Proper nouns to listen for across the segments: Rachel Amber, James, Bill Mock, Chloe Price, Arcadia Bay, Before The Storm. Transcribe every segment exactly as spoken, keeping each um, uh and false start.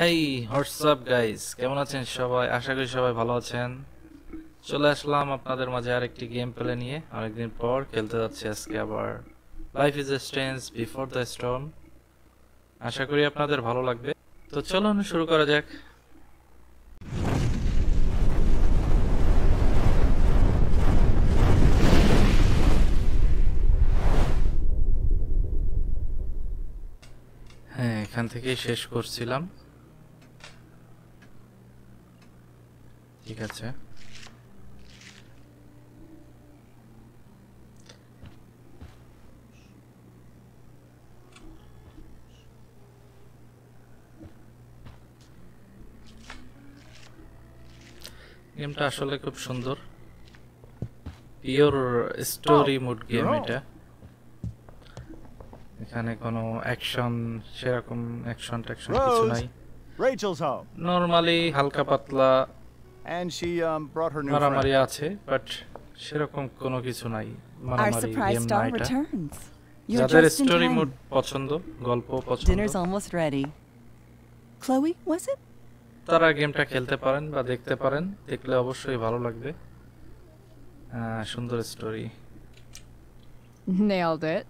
Hey, what's up guys? কেমন আছেন সবাই? আশা করি সবাই ভালো আছেন। চলে আসলাম আপনাদের মাঝে আরেকটি গেম প্লে নিয়ে। অনেকদিন পর খেলতে যাচ্ছি আজকে আবার life is a strange before the Sturm. আশা করি আপনাদের ভালো লাগবে। তো চলুন শুরু করা যাক। হ্যাঁ, এখান থেকেই শেষ করছিলাম। ঠিক আছে, গেমটা আসলে খুব সুন্দর, পিওর স্টোরি মোড গেম এটা। এখানে কোনো অ্যাকশন, সেরকম অ্যাকশন ট্যাকশন কিছু নাই। নরমালি হালকা পাতলা and she um brought her new মারামারি আছে, but সেরকম কোনো কিছু নাই। মারামারি গেম না এটা। যাদের স্টোরি মোড পছন্দ, গল্প পছন্দ, dinner's almost ready. Chloe, was it? তারা গেমটা খেলতে পারেন বা দেখতে পারেন, দেখলে অবশ্যই ভালো লাগবে। সুন্দর story. Nailed it.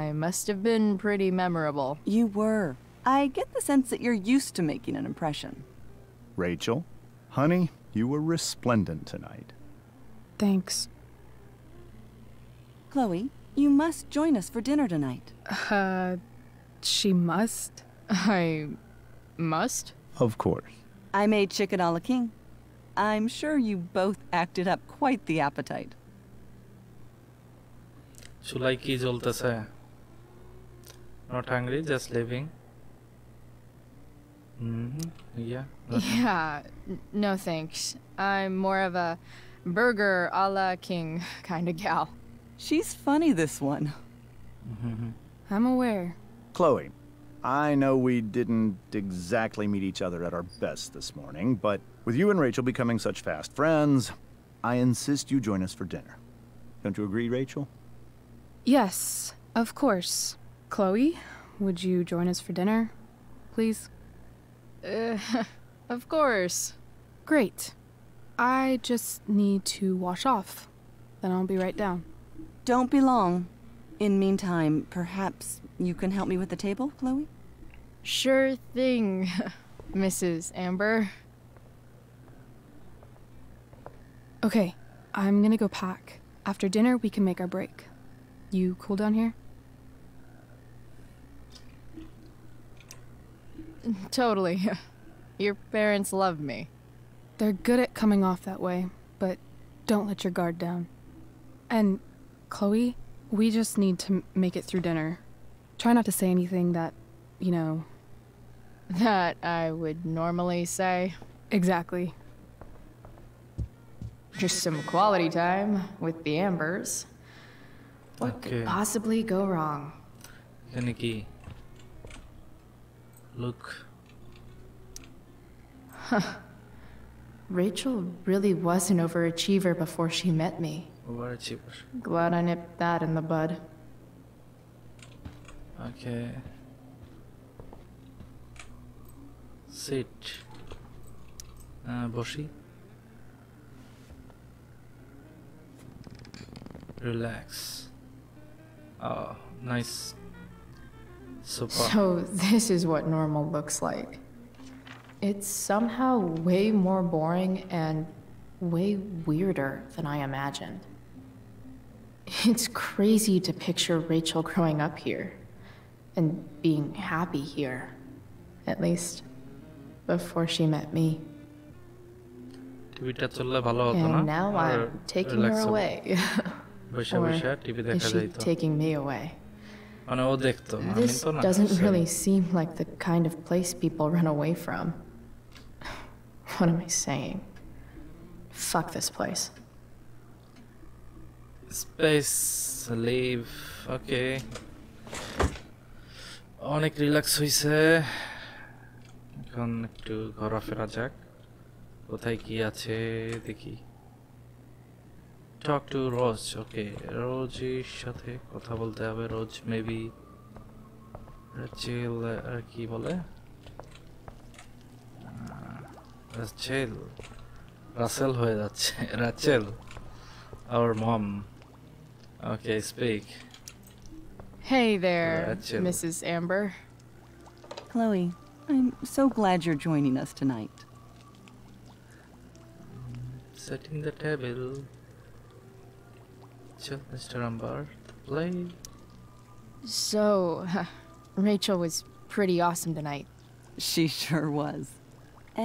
I must have been pretty memorable. You were. I get the sense that you're used to making an impression. Rachel, honey, you were resplendent tonight. Thanks. Chloe, you must join us for dinner tonight. Uh, she must? I must? Of course. I made chicken a la king. I'm sure you both acted up quite the appetite. Chulai ki joltase. Not hungry, just living. Mm-hmm. Yeah. Okay. Yeah. No thanks. I'm more of a burger a la king kind of gal. She's funny, this one. Mm-hmm. I'm aware. Chloe, I know we didn't exactly meet each other at our best this morning, but with you and Rachel becoming such fast friends, I insist you join us for dinner. Don't you agree, Rachel? Yes, of course. Chloe, would you join us for dinner, please? Uh, of course. Great. I just need to wash off. Then I'll be right down. Don't be long. In meantime, perhaps you can help me with the table, Chloe? Sure thing, Missus Amber. Okay, I'm gonna go pack. After dinner, we can make our break. You cool down here? Totally. Your parents love me. They're good at coming off that way, but don't let your guard down. And Chloe, we just need to make it through dinner. Try not to say anything that, you know... That I would normally say. Exactly. Just some quality time with the Ambers. What okay. could possibly go wrong? Nikki. Look. Huh. Rachel really was an overachiever before she met me. Overachiever. Glad I nipped that in the bud. Okay. Sit. Uh, Boshi. Relax. Oh, nice. Super. So this is what normal looks like. It's somehow way more boring and way weirder than I imagined. It's crazy to picture Rachel growing up here and being happy here, at least before she met me. And now I'm taking her away. Or is she taking me away? This doesn't really seem like the kind of place people run away from. What am I saying? Fuck this place. Space, leave, okay. Onek relax hoise. Ekhon ektu ghora fera jak. Kothay ki ache dekhi. Talk to Rose, okay. Roji shathe kotha bolte hobe. Rose maybe Rachel er ki bole Rachel. Russell হয়ে যাচ্ছে. Rachel. Our mom. Okay, speak. Hey there, Rachel. Missus Amber. Chloe, I'm so glad you're joining us tonight. Setting the table. Mister Amber, play. So, uh, Rachel was pretty awesome tonight. She sure was.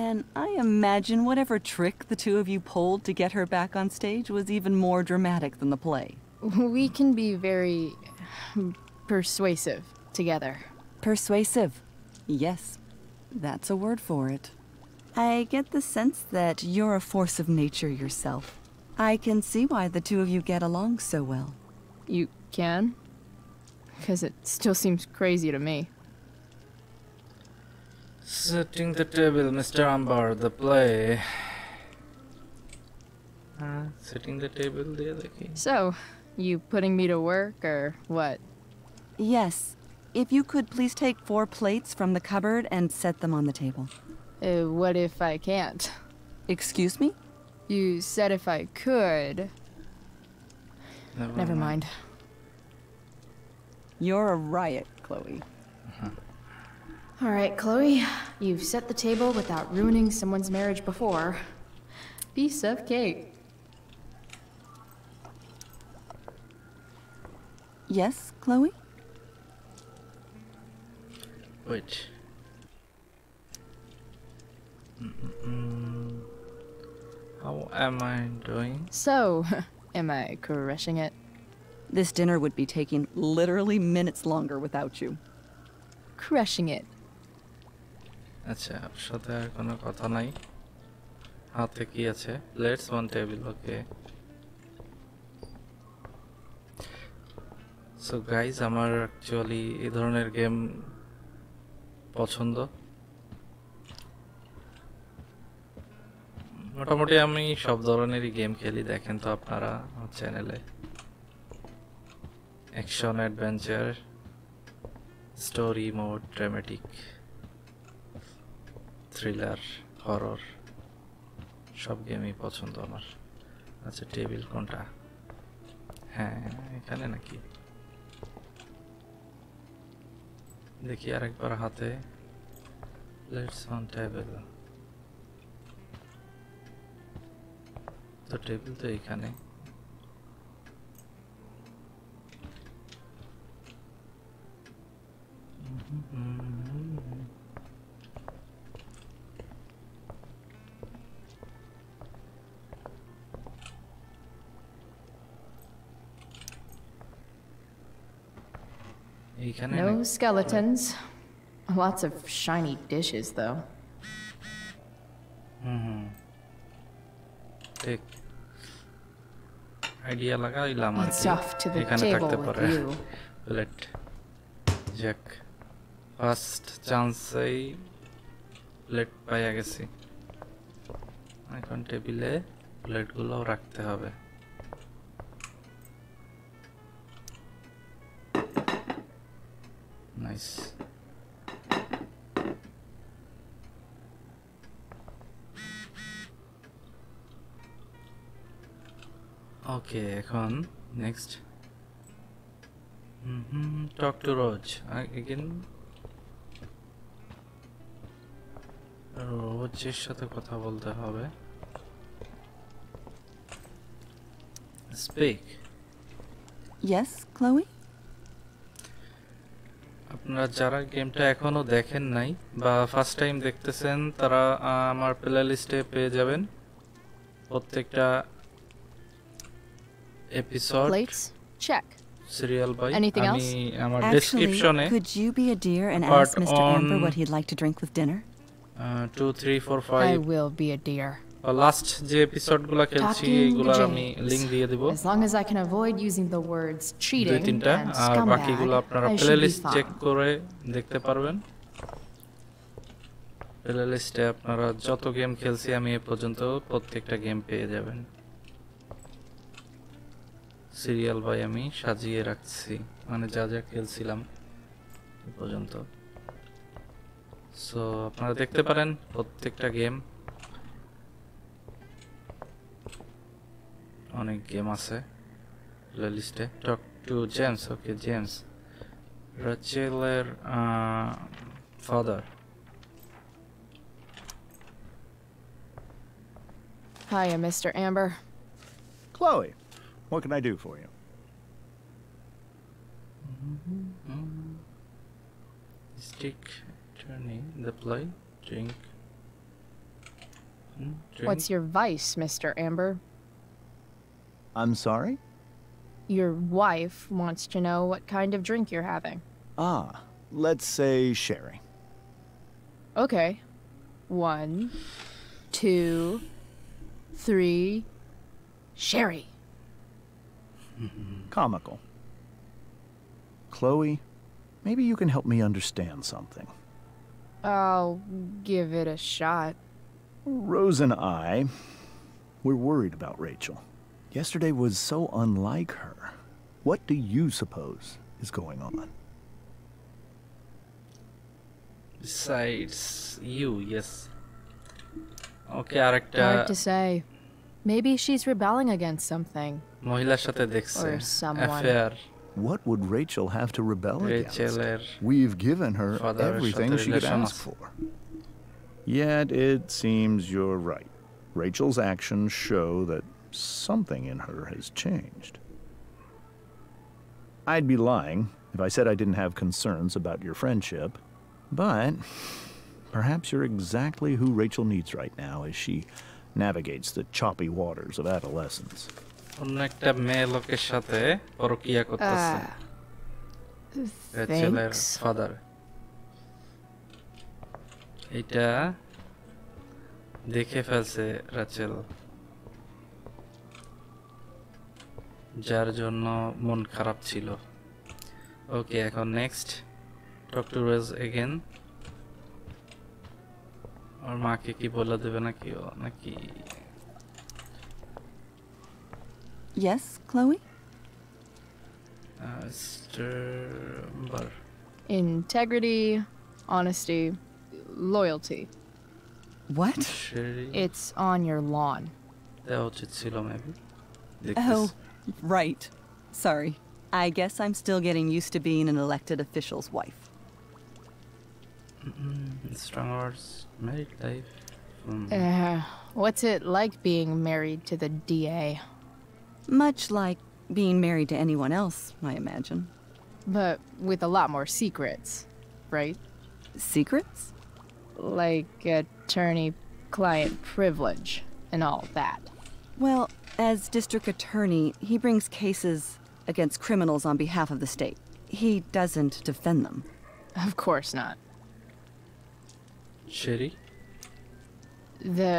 And I imagine whatever trick the two of you pulled to get her back on stage was even more dramatic than the play. We can be very persuasive together. Persuasive. Yes, that's a word for it. I get the sense that you're a force of nature yourself. I can see why the two of you get along so well. You can? Because it still seems crazy to me. Setting the table, Mister Amber, the play. Uh, setting the table, there, the key. So, you putting me to work or what? Yes. If you could please take four plates from the cupboard and set them on the table. Uh, what if I can't? Excuse me? You said if I could. Never, Never mind. mind. You're a riot, Chloe. Uh-huh. All right, Chloe, you've set the table without ruining someone's marriage before. Piece of cake. Yes, Chloe? Which? Mm-mm-mm. How am I doing? So, am I crushing it? This dinner would be taking literally minutes longer without you. Crushing it. আচ্ছা সাথে আর কোনো কথা নাই হাতে কি আছে plates on table okay so guys আমার actually এই ধরনের গেম পছন্দ মোটামুটি আমি সব ধরনেরই গেম খেলি দেখেন তো আপনারা আমার চ্যানেলে action adventure story mode dramatic Thriller, horror, shop game I পছন্দ আমার আচ্ছা টেবিল কোনটা হ্যাঁ এখানে নাকি দেখি আরেকবার হাতে Let's on table তো টেবিল তো এখানে No skeletons. Lots of shiny dishes, though. Mm-hmm. Take. Idea lagai lama. It's off to the table with you. Bullet. Jack. First chance I bullet paya gechi. Ekhon table e bullet gulo rakhte hobe. Nice. Okay, come next. Mm-hmm. Talk to Roj I, again. Roj er sathe kotha bolte hobe. Speak. Yes, Chloe. আপনারা যারা গেমটা এখনো দেখেন নাই বা first time দেখতেছেন তারা আমার প্লেলিস্টে পেয়ে যাবেন প্রত্যেকটা এপিসোড চেক সিরিয়াল বাই আমি আমার ডেসক্রিপশনে could you be a dear and ask Mister Amber what he'd like to drink with dinner two three four five I will be a dear last যে এপিসোডগুলো খেলছি এগুলো আমি লিংক দিয়ে দেব as long as I can avoid using the words cheating and scumbag বাকিগুলো আপনারা playlist check করে দেখতে পারবেন প্লেলিস্টে আপনারা যত গেম খেলছি আমি এই পর্যন্ত প্রত্যেকটা গেম পেয়ে যাবেন সিরিয়াল বাই আমি সাজিয়ে রাখছি মানে যা যা খেলছিলাম এই পর্যন্ত সো আপনারা দেখতে পারেন প্রত্যেকটা game on a game assay playlist. Talk to James. Okay, James. Rachel uh, father. Hiya, Mister Amber. Chloe, what can I do for you? Mm-hmm. Mm-hmm. Stick attorney, the play, drink. Mm, drink. What's your vice, Mister Amber? I'm sorry? Your wife wants to know what kind of drink you're having. Ah, let's say sherry. Okay. One, two, three, sherry. Comical. Chloe, maybe you can help me understand something. I'll give it a shot. Rose and I, we're worried about Rachel. Yesterday was so unlike her. What do you suppose is going on? Besides you, yes. Okay, Arakta. Hard to say. Maybe she's rebelling against something. Or someone. Affair. What would Rachel have to rebel Rachel against? We've given her everything she could ask for. Yet it seems you're right. Rachel's actions show that something in her has changed. I'd be lying if I said I didn't have concerns about your friendship, but perhaps you're exactly who Rachel needs right now as she navigates the choppy waters of adolescence. Uh, thanks. এটা দেখে ফেলছে Rachel যার জন্য মন খারাপ ছিল okay এখন next talk to Rose again আর মাকে কি বলে দেবে নাকি নাকি Yes, Chloe? Uh, Amber. Integrity, honesty, loyalty. What? It's on your lawn. Oh, right. Sorry. I guess I'm still getting used to being an elected official's wife. Mm-mm. Strong words. Married life. Mm. Uh, what's it like being married to the D A? Much like being married to anyone else, I imagine. But with a lot more secrets, right? Secrets? Like attorney-client privilege and all that. Well, as district attorney, he brings cases against criminals on behalf of the state. He doesn't defend them. Of course not. Sherry? The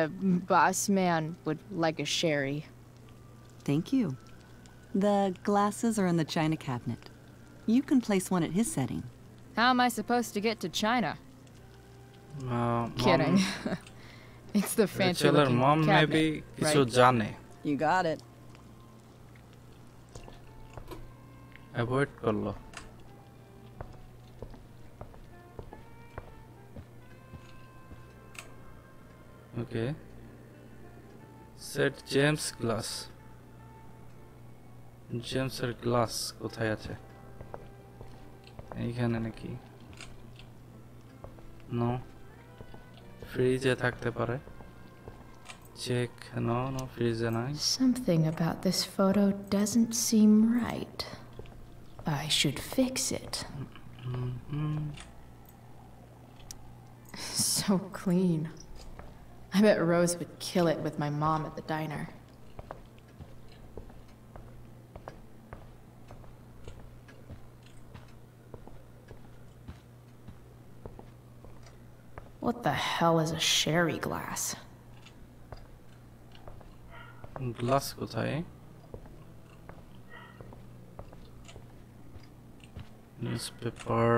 boss man would like a sherry. Thank you. The glasses are in the china cabinet. You can place one at his setting. How am I supposed to get to China? Uh, Kidding. It's the fancy looking mom cabinet, maybe right? You got it. Avoid Kollo. Okay. Set James glass. James er glass kothay ache? Ekhane naki? No. Freeze thakte pare. Check. No, no, freeze nai. Something about this photo doesn't seem right. I should fix it. Mm-hmm. So clean. I bet Rose would kill it with my mom at the diner. What the hell is a sherry glass? Glass kothay? Newspaper.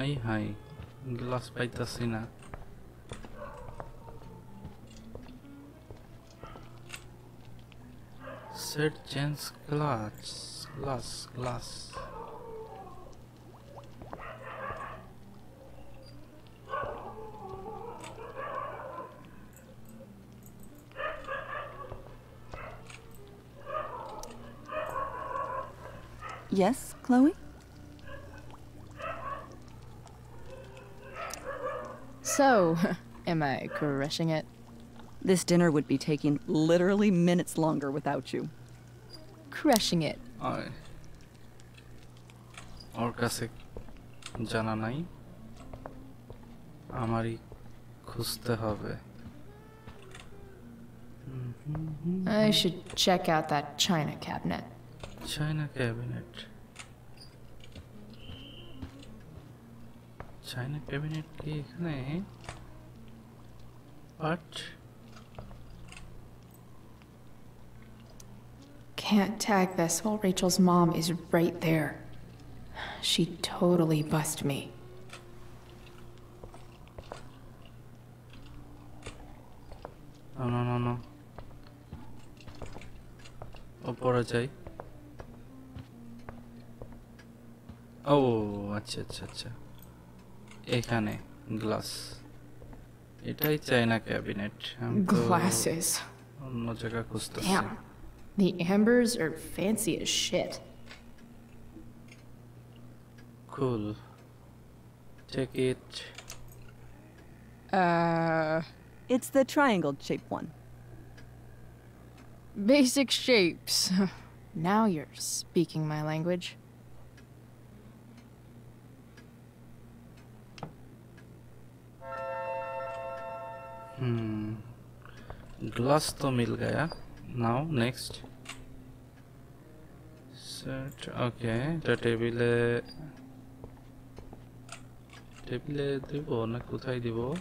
Ay hi. Glass paitasi na. Surgeon's glass. Glass. Glass. Yes, Chloe? So, am I crushing it? This dinner would be taking literally minutes longer without you. Crushing it. Aye. Aur kaise jana nahi. Amari khuste hobe. I should check out that china cabinet. China cabinet. China cabinet ki ekhane. But can't tag this while Rachel's mom is right there. She totally bust me. No, no, no, no. Apologize. Oh, acha, acha, acha. Ekhane glass. Itai China cabinet. Glasses. Damn. The Ambers are fancy as shit. Cool. Take it. Uh. It's the triangle shaped one. Basic shapes. Now you're speaking my language. Hmm. Glass to mil gaya. Now next. Set. Okay. The table. Table dibo na kothay dibo.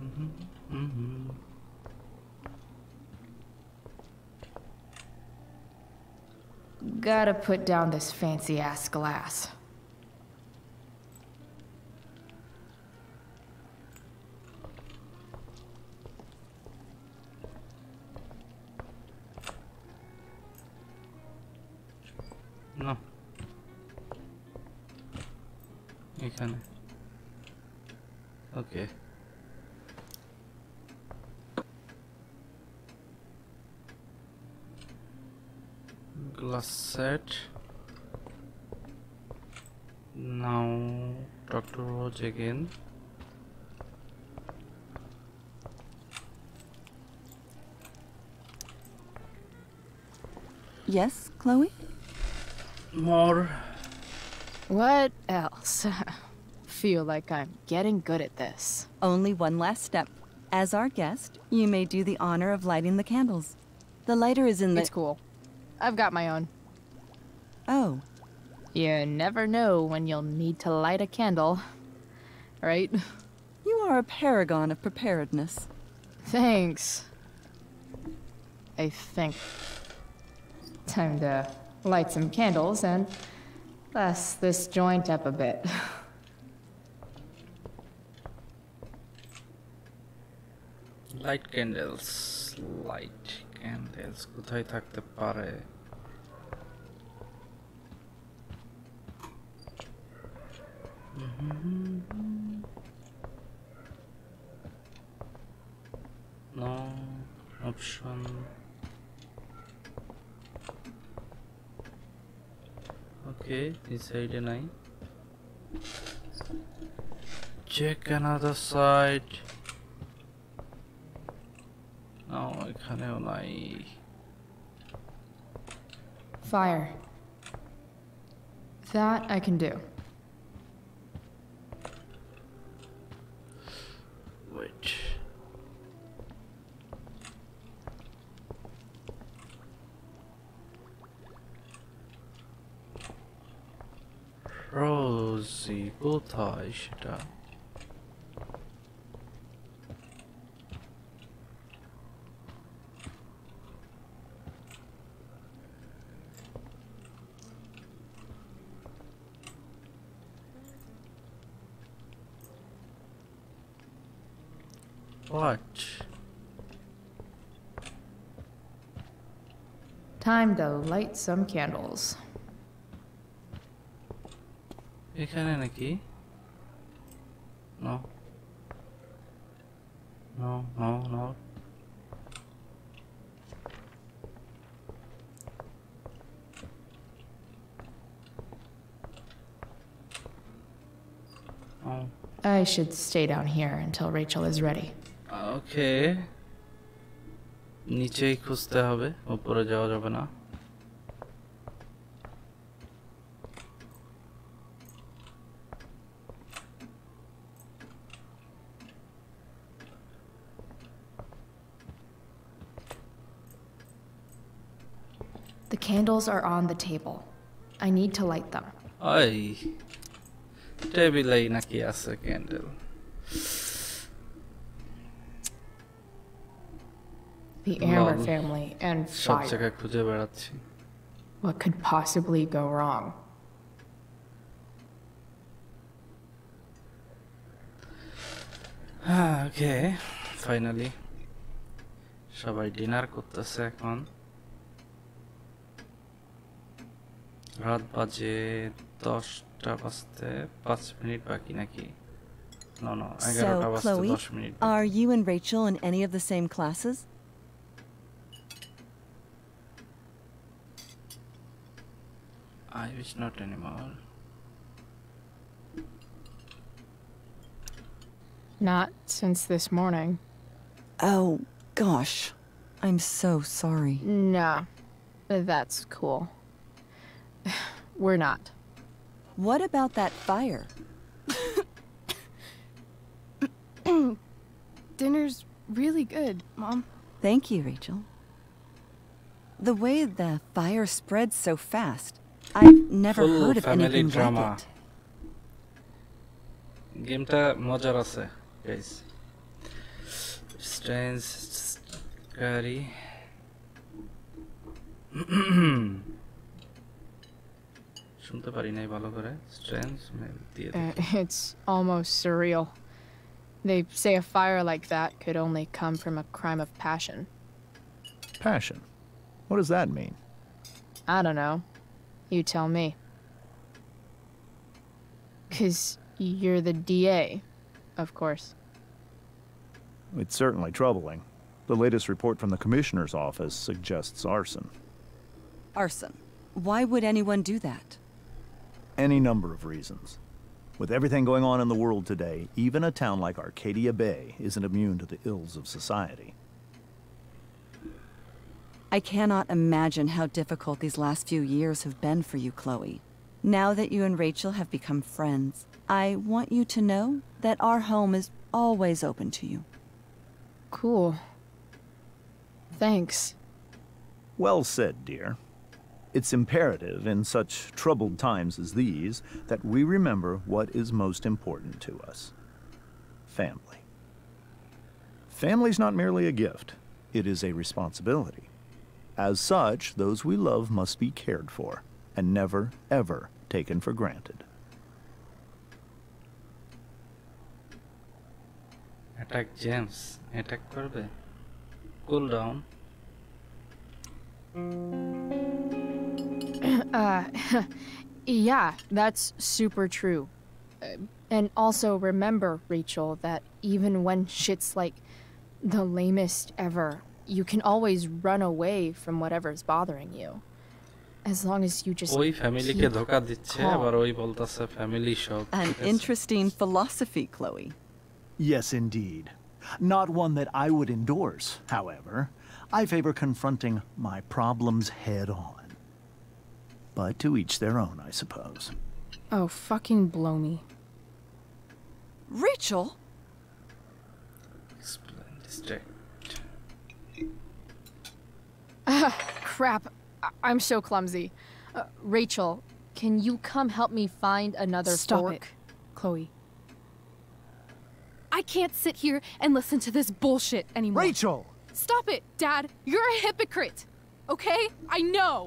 Mhm. Mhm. Gotta put down this fancy ass glass. No. Ekhane. Okay. Glass set. Now talk to Rose again. Yes, Chloe? More. What else? Feel like I'm getting good at this. Only one last step. As our guest, you may do the honor of lighting the candles. The lighter is in the— It's cool. I've got my own. Oh. You never know when you'll need to light a candle. Right? You are a paragon of preparedness. Thanks. I think. Time to light some candles and less this joint up a bit. Light candles, light candles. Kothay thakte pare? No option. Okay, this side and I check another side. Now I can't lie. Fire. That I can do. Wait. Rosie, kothay seta? What? Time to light some candles. এখানে নাকি? No. no, no, no. Oh. I should stay down here until Rachel is ready. Okay. নিচেই খুঁজতে হবে, উপরে যাওয়া যাবে না। The candles are on the table. I need to light them. Ay. Table-ei naki asa candle. The Amber Lol. family and fire. What could possibly go wrong? Ah, okay, finally. Shabai dinner korte second. Raat baje doshta baste five minute baki naki. No, no. So, Chloe, are you and Rachel in any of the same classes? I wish not anymore. Not since this morning. Oh, gosh. I'm so sorry. Nah, that's cool. We're not. What about that fire? Dinner's really good, Mom. Thank you, Rachel. The way the fire spreads so fast. I've never Full heard of anything drama. like it. Game ta mojar ase, guys. Strange, scary. Shunte pari nai bhalo kore. Strange. It's almost surreal. They say a fire like that could only come from a crime of passion. Passion? What does that mean? I don't know. You tell me. 'Cause you're the D A, of course. It's certainly troubling. The latest report from the commissioner's office suggests arson. Arson? Why would anyone do that? Any number of reasons. With everything going on in the world today, even a town like Arcadia Bay isn't immune to the ills of society. I cannot imagine how difficult these last few years have been for you, Chloe. Now that you and Rachel have become friends, I want you to know that our home is always open to you. Cool. Thanks. Well said, dear. It's imperative in such troubled times as these that we remember what is most important to us. Family. Family's not merely a gift. It is a responsibility. As such, those we love must be cared for, and never, ever taken for granted. Attack James. Attack Corbe. Cool down. Uh, yeah, that's super true. Uh, and also remember, Rachel, that even when shit's like the lamest ever, you can always run away from whatever's bothering you, as long as you just keep calm. An interesting philosophy, Chloe. Yes, indeed. Not one that I would endorse, however. I favor confronting my problems head-on. But to each their own, I suppose. Oh, fucking blow me. Rachel? Explain this day. Uh, crap. I I'm so clumsy. Uh, Rachel, can you come help me find another Stop fork? It, Chloe. I can't sit here and listen to this bullshit anymore. Rachel! Stop it, Dad. You're a hypocrite, okay? I know.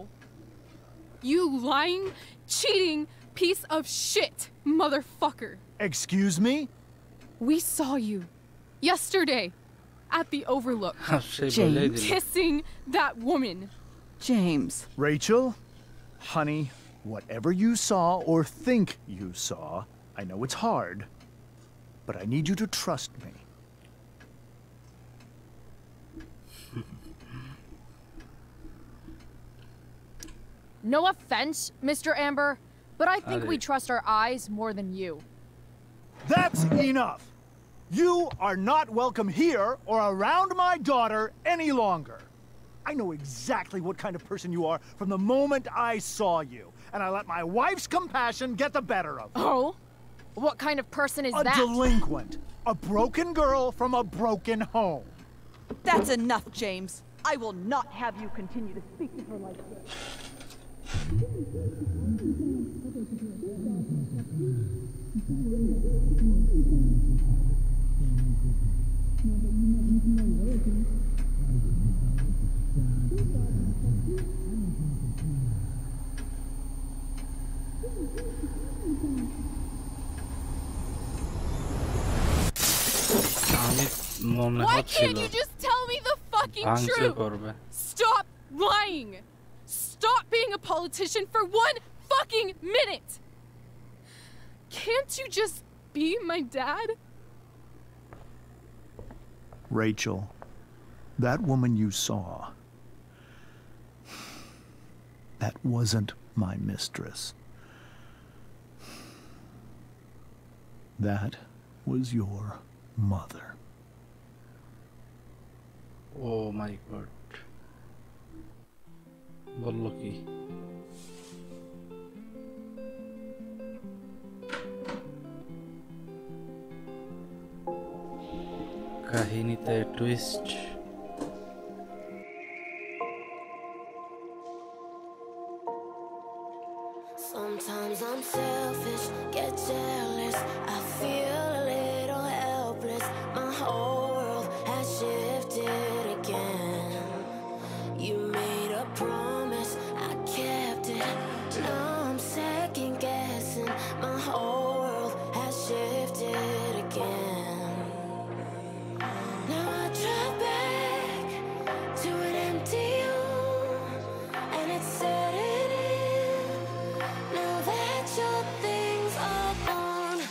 You lying, cheating, piece of shit, motherfucker. Excuse me? We saw you yesterday. At the Overlook. James. Kissing that woman. James. Rachel, honey, whatever you saw or think you saw, I know it's hard, but I need you to trust me. No offense, Mister Amber, but I think we trust our eyes more than you. That's enough! You are not welcome here or around my daughter any longer. I know exactly what kind of person you are from the moment I saw you, and I let my wife's compassion get the better of me. Oh? What kind of person is a that? A delinquent. A broken girl from a broken home. That's enough, James. I will not have you continue to speak to her like this. Why can't you just tell me the fucking truth? Stop lying! Stop being a politician for one fucking minute! Can't you just be my dad? Rachel, that woman you saw, that wasn't my mistress. That was your mother. Oh my God. Well, lucky. Kahinite twist. Sometimes I'm selfish, get jealous, I feel a little helpless, my whole world has shifted again. You made a promise, I kept it, now I'm second guessing, my whole world has shifted again. Now I drive back to an empty room, and it's setting in, now that your things are gone.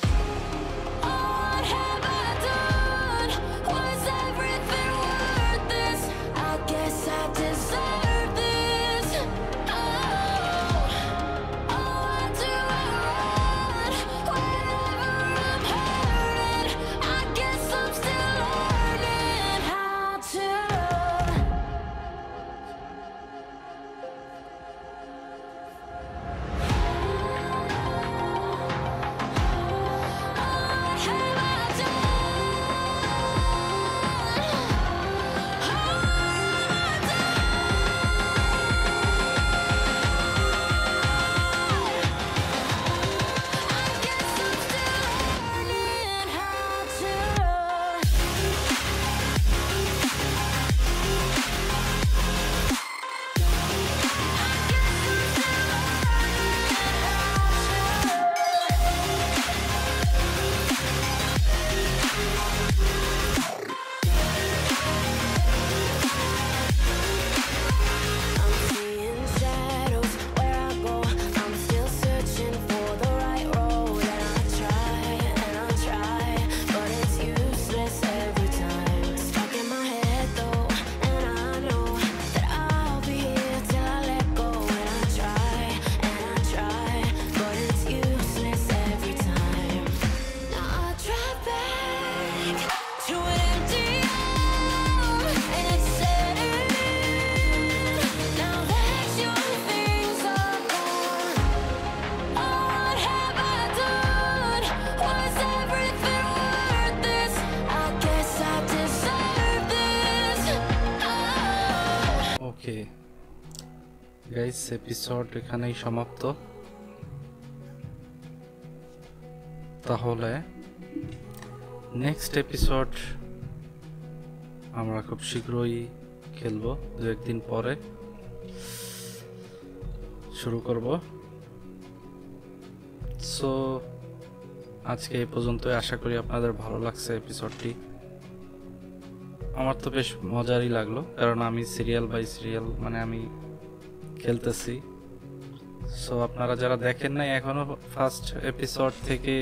Oh, what have I done? Was everything worth this? I guess I deserve this. Oh, oh, I do I run whenever I'm hurting. I guess I'm still learning how to love. What have I done? What have I done? I guess I'm still learning how to love. I guess I'm still learning how to love. I'm seeing shadows where I go. I'm still searching for the right road, and I try and I try, but it's useless every time. Stuck in my head though, and I know that I'll be here till I let go. And I try and I try, but it's useless every time. Now I drive back to an empty room, and it's setting in, now that your things are gone. Oh, what have I done? Was everything worth this? I guess I deserve this. Oh. Okay guys, episode এখানেই সমাপ্ত। তাহলে next episode আমরা খুব শীঘ্রই খেলবো, দু একদিন পরে শুরু করব। সো আজকে এই পর্যন্তই, আশা করি আপনাদের ভালো লাগছে এপিসোডটি। আমার তো বেশ মজারই লাগলো, কারণ আমি সিরিয়াল বাই সিরিয়াল মানে আমি খেলতেছি। সো আপনারা যারা দেখেন নাই এখনো ফার্স্ট এপিসোড থেকে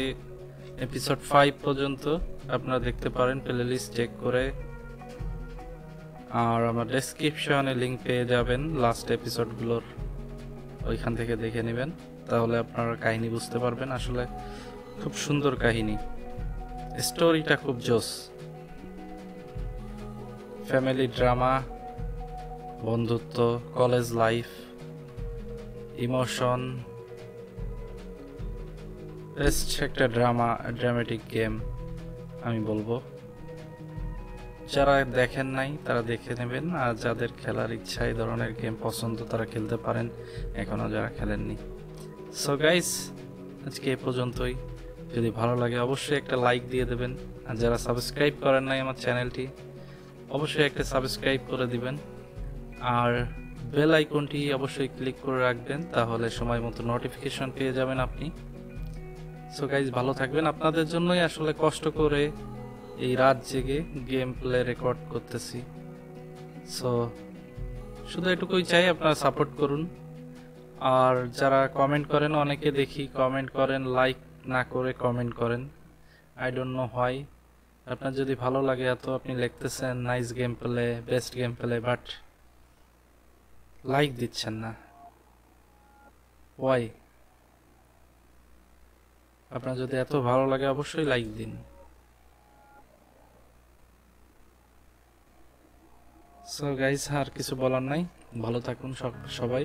এপিসোড ফাইভ পর্যন্ত আপনারা দেখতে পারেন, প্লে লিস্ট চেক করে। আর আমার ডেসক্রিপশনে লিংক পেয়ে যাবেন লাস্ট এপিসোডগুলোর। ওইখান থেকে দেখে নেবেন, তাহলে আপনারা কাহিনী বুঝতে পারবেন। আসলে খুব সুন্দর কাহিনী, স্টোরিটা খুব জোস, ফ্যামিলি ড্রামা, বন্ধুত্ব, কলেজ লাইফ, ইমোশন, বেস্ট একটা ড্রামা, ড্রামেটিক গেম আমি বলবো। যারা দেখেন নাই তারা দেখে নেবেন, আর যাদের খেলার ইচ্ছা, এই ধরনের গেম পছন্দ, তারা খেলতে পারেন এখনও যারা খেলেননি। সো গাইস, আজকে এ পর্যন্তই। যদি ভালো লাগে অবশ্যই একটা লাইক দিয়ে দেবেন, আর যারা সাবস্ক্রাইব করেন নাই আমার চ্যানেলটি অবশ্যই একটা সাবস্ক্রাইব করে দিবেন, আর বেল আইকনটি অবশ্যই ক্লিক করে রাখবেন, তাহলে সময় মতো নোটিফিকেশন পেয়ে যাবেন আপনি। সো গাইজ, ভালো থাকবেন। আপনাদের জন্যই আসলে কষ্ট করে এই রাত জেগে গেম প্লে রেকর্ড করতেছি। সো শুধু এটুকুই চাই, আপনারা সাপোর্ট করুন। আর যারা কমেন্ট করেন, অনেকে দেখি কমেন্ট করেন, লাইক না করে কমেন্ট করেন, আই ডোন্ট নো হোয়াই। আপনার যদি ভালো লাগে এত, আপনি লিখতেছেন nice game play, best game play, but like দিচ্ছেন না, ওয়াই? আপনার যদি এত ভালো লাগে অবশ্যই লাইক দিন। সো গাইজ, আর কিছু বলার নাই, ভালো থাকুন সবাই,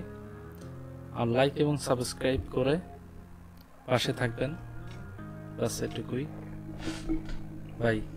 আর লাইক এবং সাবস্ক্রাইব করে পাশে থাকবেন, ব্যাস এটুকুই। বাই।